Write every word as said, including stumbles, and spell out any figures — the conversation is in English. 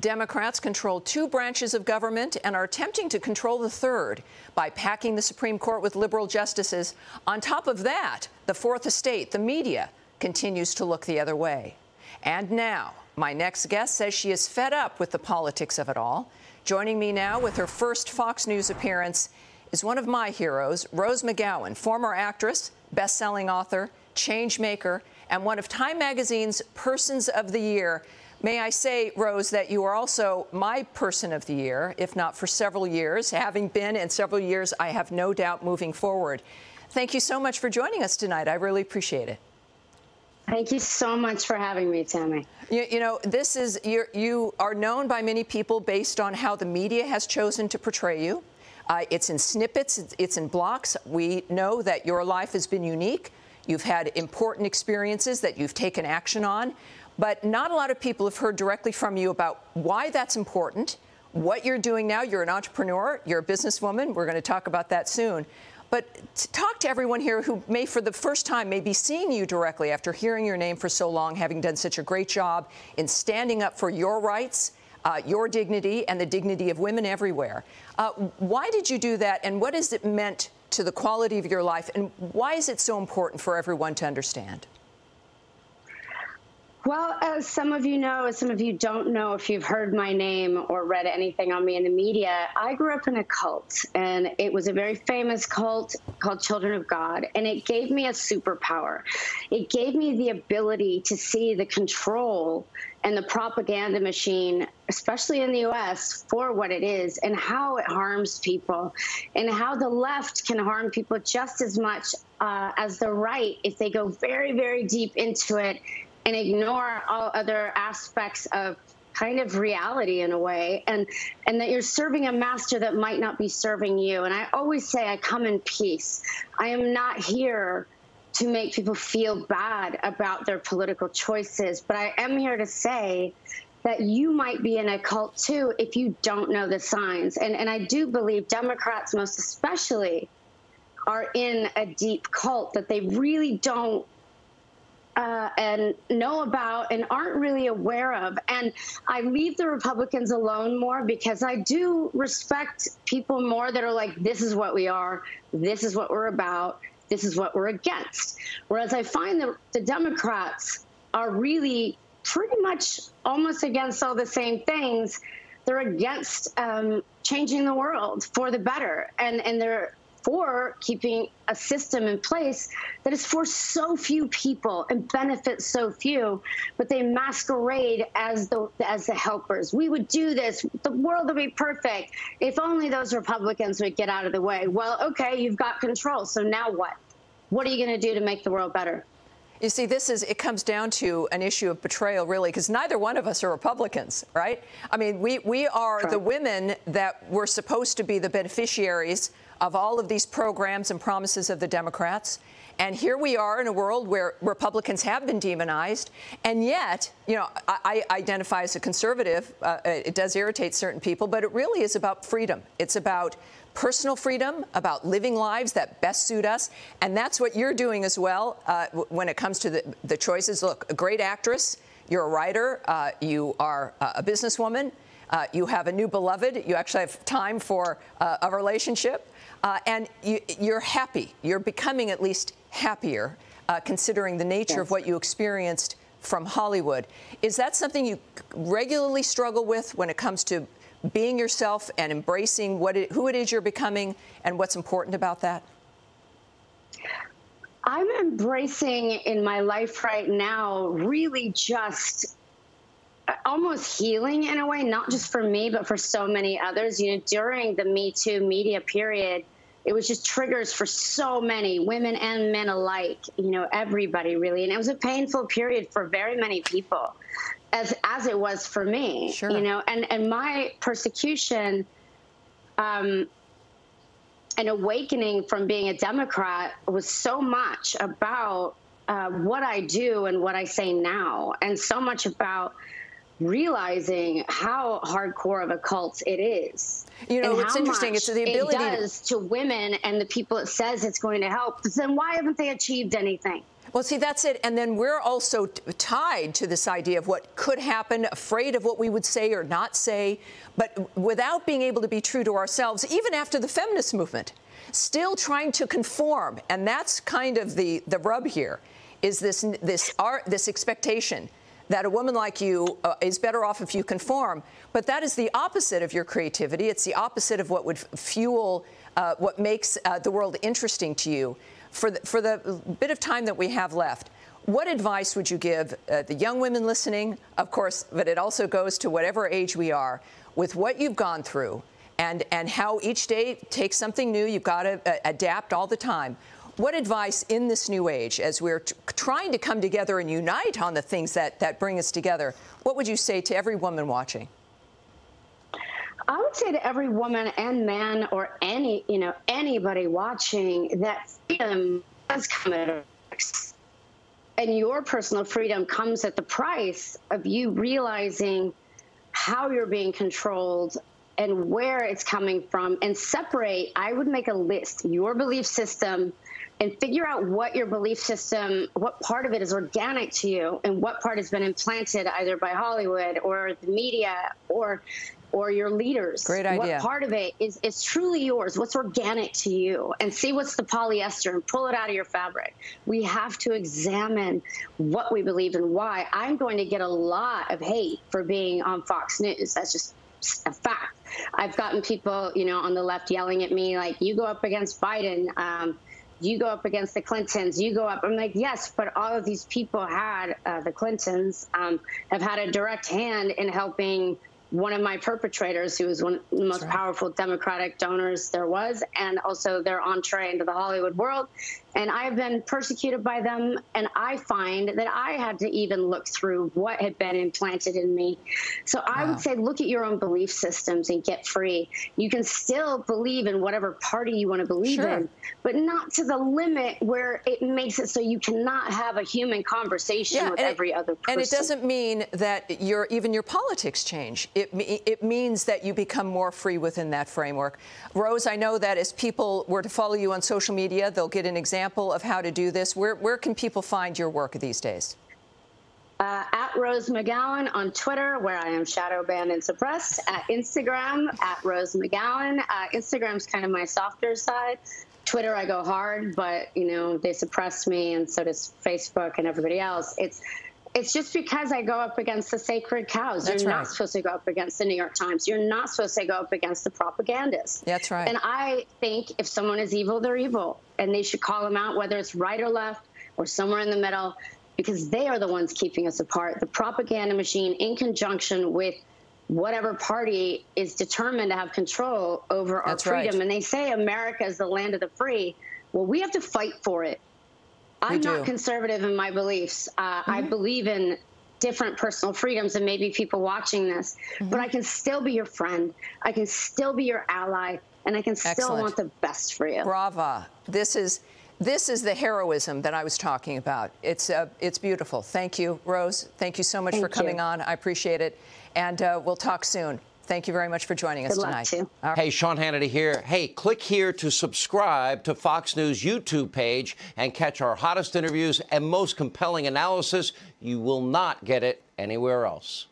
Democrats control two branches of government and are attempting to control the third by packing the Supreme Court with liberal justices. On top of that, the fourth estate, the media, continues to look the other way. And now, my next guest says she is fed up with the politics of it all. Joining me now with her first Fox News appearance is one of my heroes, Rose McGowan, former actress, best-selling author, change maker, and one of Time Magazine's Persons of the Year. May I say, Rose, that you are also my Person of the Year, if not for several years. Having been in several years, I have no doubt moving forward. Thank you so much for joining us tonight. I really appreciate it. Thank you so much for having me, Tammy. You, you know, this is, you're, you are known by many people based on how the media has chosen to portray you. Uh, it's in snippets, it's, it's in blocks. We know that your life has been unique. You've had important experiences that you've taken action on, but not a lot of people have heard directly from you about why that's important, what you're doing now. You're an entrepreneur, you're a businesswoman. We're going to talk about that soon. But talk to everyone here who may, for the first time, may be seeing you directly after hearing your name for so long, having done such a great job in standing up for your rights, uh, your dignity, and the dignity of women everywhere. Uh, why did you do that, and what has it meant to the quality of your life, and why is it so important for everyone to understand? Well, as some of you know, as some of you don't know, if you've heard my name or read anything on me in the media, I grew up in a cult, and it was a very famous cult called Children of God, and it gave me a superpower. It gave me the ability to see the control and the propaganda machine, especially in the U S, for what it is and how it harms people, and how the left can harm people just as much uh, as the right if they go very, very deep into it and ignore all other aspects of kind of reality in a way, and and that you're serving a master that might not be serving you. And I always say I come in peace. I am not here to make people feel bad about their political choices, but I am here to say that you might be in a cult too if you don't know the signs. And, and I do believe Democrats most especially are in a deep cult that they really don't Uh, and know about and aren't really aware of. And I leave the Republicans alone more because I do respect people more that are like, this is what we are, this is what we're about, this is what we're against. Whereas I find that the Democrats are really pretty much almost against all the same things. They're against um, changing the world for the better, and, and they're for keeping a system in place that is for so few people and benefits so few, but they masquerade as the as the helpers. We would do this. The world would be perfect if only those Republicans would get out of the way. Well, okay, you've got control. So now what? What are you going to do to make the world better? You see, this is, it comes down to an issue of betrayal, really, because neither one of us are Republicans, right? I mean, we, we are Correct. The women that were supposed to be the beneficiaries of all of these programs and promises of the Democrats. And here we are in a world where Republicans have been demonized. And yet, you know, I, I identify as a conservative. Uh, it does irritate certain people, but it really is about freedom. It's about personal freedom, about living lives that best suit us. And that's what you're doing as well uh, when it comes to the, the choices. Look, a great actress, you're a writer, uh, you are a businesswoman, uh, you have a new beloved, you actually have time for uh, a relationship. Uh, and you, you're happy. You're becoming at least happier, uh, considering the nature yes. of what you experienced from Hollywood. Is that something you regularly struggle with when it comes to being yourself and embracing what it, who it is you're becoming and what's important about that? I'm embracing in my life right now really just almost healing in a way, not just for me, but for so many others. You know, during the Me Too media period, it was just triggers for so many women and men alike, you know, everybody really. And it was a painful period for very many people, as as it was for me, sure. you know, and, and my persecution um, and awakening from being a Democrat was so much about uh, what I do and what I say now, and so much about realizing how hardcore of a cult it is. You know, it's interesting. It's the ability it does to women and the people it says it's going to help. Then why haven't they achieved anything? Well, see, that's it. And then we're also t tied to this idea of what could happen, afraid of what we would say or not say, but without being able to be true to ourselves, even after the feminist movement, still trying to conform. And that's kind of the, the rub here, is this, this, our, this expectation that a woman like you uh, is better off if you conform. But that is the opposite of your creativity. It's the opposite of what would fuel uh, what makes uh, the world interesting to you. For the, for the bit of time that we have left, what advice would you give uh, the young women listening, of course, but it also goes to whatever age we are, with what you've gone through and, and how each day takes something new, you've got to uh, adapt all the time. What advice in this new age, as we're t trying to come together and unite on the things that, that bring us together, what would you say to every woman watching? I would say to every woman and man or any, you know, anybody watching that freedom does come at a price. And your personal freedom comes at the price of you realizing how you're being controlled and where it's coming from, and separate. I would make a list, your belief system, and figure out what your belief system, what part of it is organic to you and what part has been implanted either by Hollywood or the media or or your leaders. Great idea. What part of it is, is truly yours? What's organic to you? And see what's the polyester and pull it out of your fabric. We have to examine what we believe and why. I'm going to get a lot of hate for being on Fox News. That's just a fact. I've gotten people, you know, on the left yelling at me, like, you go up against Biden, um, you go up against the Clintons, you go up. I'm like, yes, but all of these people had, uh, the Clintons, um, have had a direct hand in helping one of my perpetrators, who was one of the most powerful Democratic donors there was, and also their entree into the Hollywood world. And I've been persecuted by them, and I find that I had to even look through what had been implanted in me. So wow. I would say look at your own belief systems and get free. You can still believe in whatever party you want to believe sure. in, but not to the limit where it makes it so you cannot have a human conversation yeah, with every it, other person. And it doesn't mean that your, even your politics change. It, it means that you become more free within that framework. Rose, I know that as people were to follow you on social media, they'll get an example of how to do this. Where, where can people find your work these days? Uh, at Rose McGowan on Twitter, where I am shadow banned and suppressed. At Instagram, at Rose McGowan. Uh, Instagram's kind of my softer side. Twitter, I go hard, but, you know, they suppress me, and so does Facebook and everybody else. It's It's just because I go up against the sacred cows. That's You're right. not supposed to go up against the New York Times. You're not supposed to go up against the propagandists. That's right. And I think if someone is evil, they're evil, and they should call them out, whether it's right or left or somewhere in the middle, because they are the ones keeping us apart. The propaganda machine, in conjunction with whatever party is determined to have control over our That's freedom. Right. And they say America is the land of the free. Well, we have to fight for it. I'm not conservative in my beliefs. Uh, mm-hmm. I believe in different personal freedoms, and maybe people watching this, mm-hmm. but I can still be your friend. I can still be your ally, and I can still Excellent. want the best for you. Brava. This is, this is the heroism that I was talking about. It's, uh, it's beautiful. Thank you, Rose. Thank you so much Thank for coming you. on. I appreciate it. And uh, we'll talk soon. Thank you very much for joining us Good luck tonight. To. Right. Hey, Sean Hannity here. Hey, click here to subscribe to Fox News YouTube page and catch our hottest interviews and most compelling analysis. You will not get it anywhere else.